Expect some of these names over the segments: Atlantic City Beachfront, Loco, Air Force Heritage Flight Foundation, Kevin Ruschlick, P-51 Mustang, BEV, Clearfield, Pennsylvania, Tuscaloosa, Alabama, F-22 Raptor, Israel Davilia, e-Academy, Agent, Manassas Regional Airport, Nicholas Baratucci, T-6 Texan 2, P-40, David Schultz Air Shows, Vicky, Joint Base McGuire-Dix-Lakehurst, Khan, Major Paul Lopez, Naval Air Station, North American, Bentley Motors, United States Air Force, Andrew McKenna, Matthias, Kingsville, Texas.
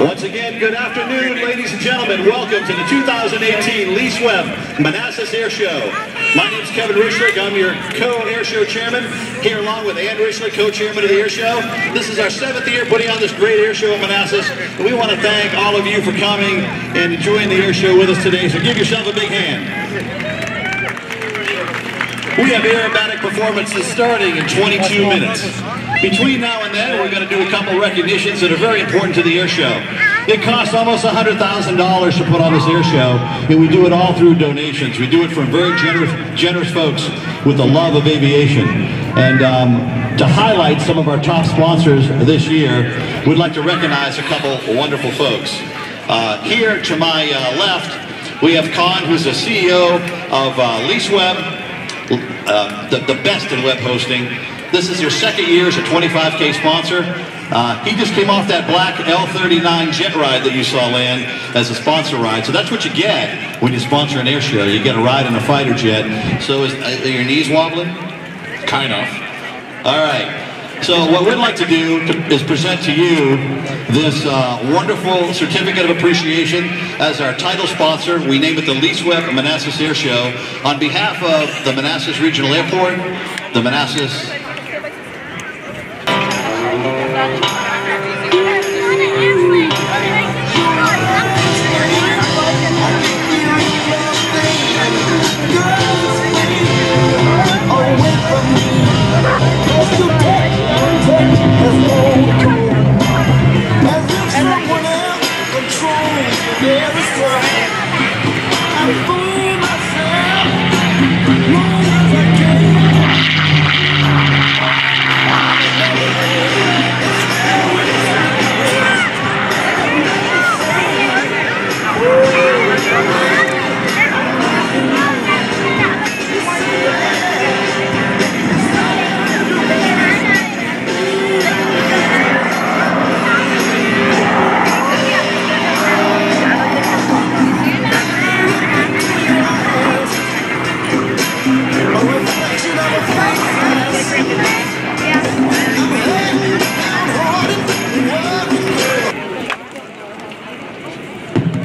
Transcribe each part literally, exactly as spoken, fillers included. Once again, good afternoon, ladies and gentlemen. Welcome to the two thousand eighteen Leaseweb Manassas Air Show. My name is Kevin Ruschlick. I'm your co-air show chairman, here along with Ann Ruschlick, co-chairman of the air show. This is our seventh year putting on this great air show in Manassas. We want to thank all of you for coming and enjoying the air show with us today, so give yourself a big hand. We have aerobatic performances starting in twenty-two minutes. Between now and then, we're going to do a couple recognitions that are very important to the air show. It costs almost one hundred thousand dollars to put on this air show, and we do it all through donations. We do it from very generous, generous folks with the love of aviation. And um, to highlight some of our top sponsors this year, we'd like to recognize a couple wonderful folks. Uh, here to my uh, left, we have Khan, who's the C E O of uh, Leaseweb. Uh, the, the best in web hosting. This is your second year as a twenty-five K sponsor. Uh, he just came off that black L thirty-nine jet ride that you saw land as a sponsor ride. So that's what you get when you sponsor an air show. You get a ride in a fighter jet. So is, are your knees wobbling? Kind of. All right. So what we'd like to do to, is present to you this uh, wonderful certificate of appreciation as our title sponsor. We name it the Leaseweb Manassas Air Show on behalf of the Manassas Regional Airport, the Manassas...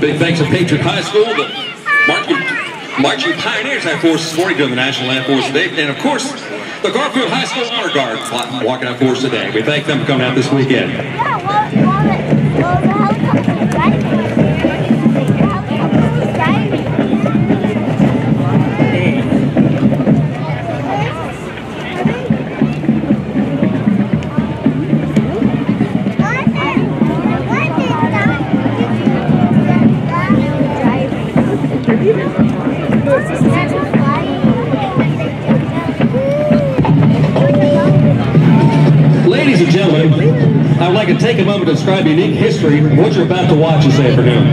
Big thanks to Patriot High School, the marching, marching Pioneers Air Force this morning doing the National Air Force today, and of course, the Garfield High School Honor Guard walking out for us today. We thank them for coming out this weekend. Yeah, well, well, well, take a moment to describe unique history from what you're about to watch this afternoon.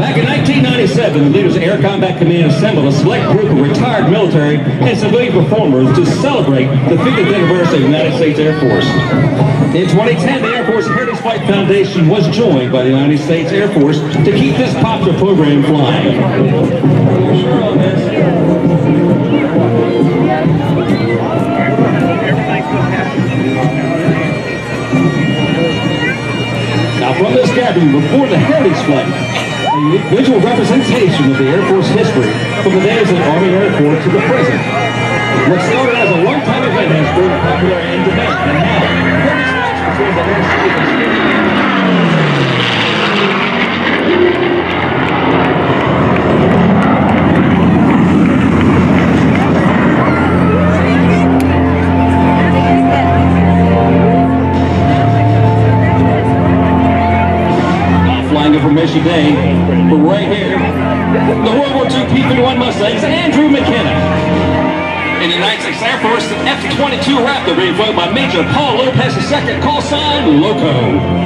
Back in nineteen ninety-seven, the leaders of Air Combat Command assembled a select group of retired military and civilian performers to celebrate the fiftieth anniversary of the United States Air Force. In twenty ten, the Air Force Heritage Flight Foundation was joined by the United States Air Force to keep this popular program flying. Now from this gathering before the Heritage Flight, a visual representation of the Air Force history from the days of Army Air Corps to the present. What started as a one-time event has grown popular and demand, and now Heritage Flights between the Air Force and the Michigan Day, but right here, the World War Two P fifty-one Mustangs, Andrew McKenna. In the nineteen States Air Force F twenty-two Raptor being flown by Major Paul Lopez the second, call sign Loco.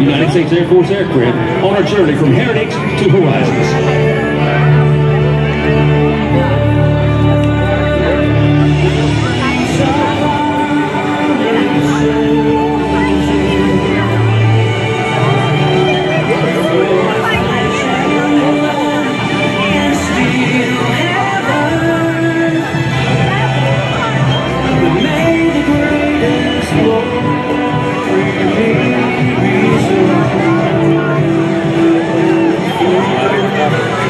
United States Air Force aircraft on our journey from heritage to horizons. Thank you.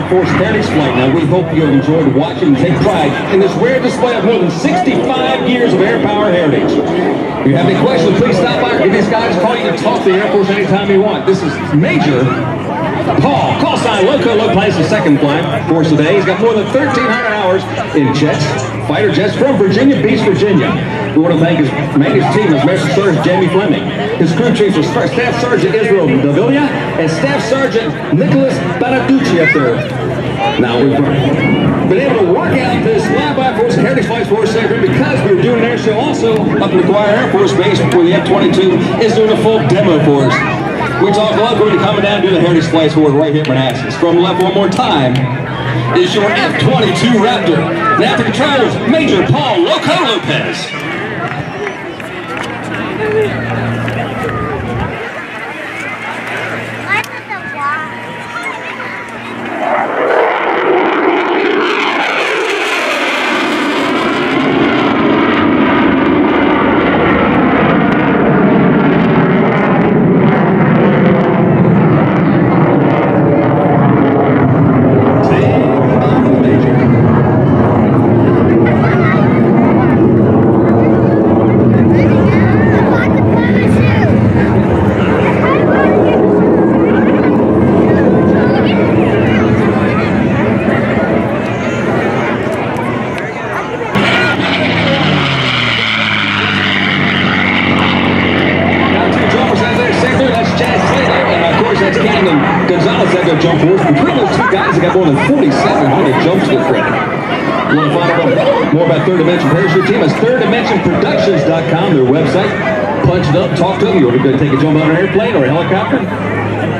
Air Force Heritage Flight. Now, we hope you have enjoyed watching and take pride in this rare display of more than sixty-five years of air power heritage. If you have any questions, please stop by or give these guys a call. You can talk to the Air Force anytime you want. This is Major Paul, call sign Loco Lopez, the second flight for us today. He's got more than thirteen hundred hours in jets, fighter jets from Virginia Beach, Virginia. We want to thank his maintenance team, his Master Sergeant Jamie Fleming. His crew chiefs are Staff Sergeant Israel Davilia and Staff Sergeant Nicholas Baratucci up there. Now we've been able to work out this flyby for us at Heritage Flight Force Center because we were doing an air show also up in McGuire Air Force Base where the F twenty-two is doing a full demo for us. We talk love when you're coming down to the Heritage Flight Force right here at Manassas. From left one more time is your F twenty-two Raptor. Now for controls, Major Paul Loco Lopez.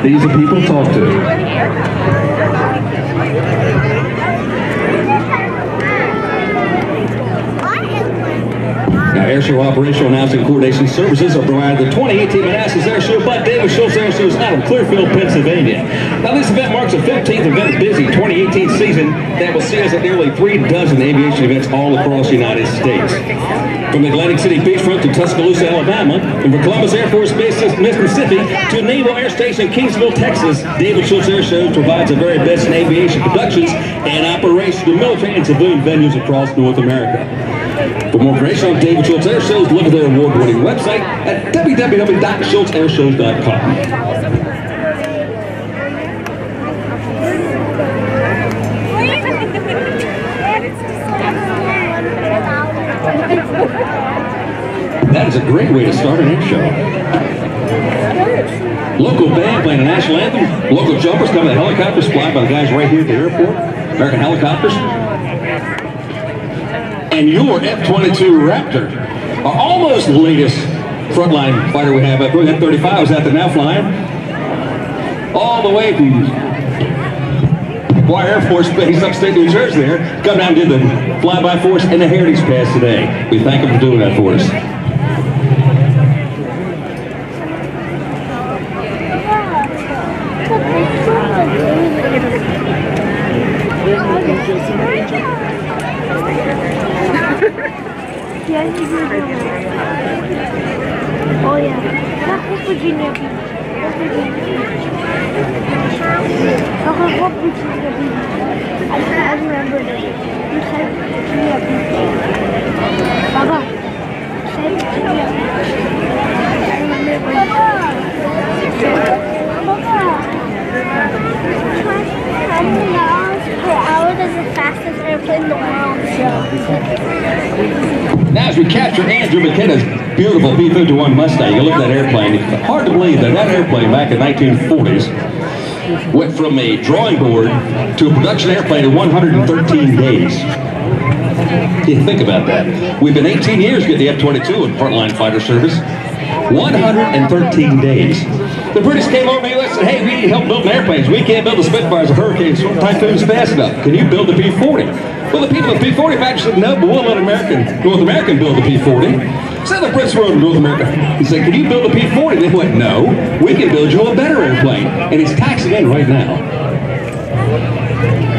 These are people to talk to. Now, Air Show Operational Announcing Coordination Services are provided the twenty eighteen Manassas Air Show by David Schultz Air Shows out of Clearfield, Pennsylvania. Now, this event marks the fifteenth event of busy twenty eighteen season that will see us at nearly three dozen aviation events all across the United States. From the Atlantic City Beachfront to Tuscaloosa, Alabama, and from Columbus Air Force Base, Mississippi, to Naval Air Station, Kingsville, Texas, David Schultz Air Show provides the very best in aviation productions and operations to military and civilian venues across North America. For more information on David Schultz Air Shows, look at their award-winning website at w w w dot schultz air shows dot com. That is a great way to start an air show. Local band playing a national anthem. Local jumpers coming to helicopters, flying by the guys right here at the airport. American Helicopters. And your F twenty-two Raptor, our almost latest frontline fighter we have up there. F thirty-five is out there now flying. All the way from McGuire Air Force Base, upstate New Jersey there. Come down and did the flyby for us and the Heritage Pass today. We thank them for doing that for us. Beautiful P fifty-one Mustang. You look at that airplane. It's hard to believe that that airplane back in the nineteen forties went from a drawing board to a production airplane in one hundred thirteen days. Yeah, think about that. We've been eighteen years to get the F twenty-two in frontline fighter service. one hundred thirteen days. The British came over to us and said, hey, we need help building airplanes. We can't build the Spitfires or Hurricanes or Typhoons fast enough. Can you build the P forty? Well, the people of P forty actually said, no, but we'll let American, North American build the P forty. So the Brits wrote to North America and said, can you build a P forty? They went, no, we can build you a better airplane. And it's taxing in right now.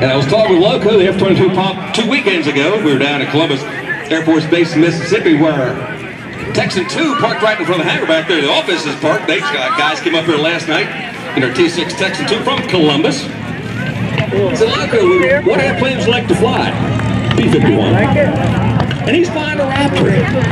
And I was talking with Loco, the F twenty-two Pop, two weekends ago. We were down at Columbus Air Force Base in Mississippi where Texan two parked right in front of the hangar back there. The office is parked. They guys came up here last night in our T six Texan two from Columbus. So Loco, what airplanes like to fly? P fifty-one. And he's flying a Raptor.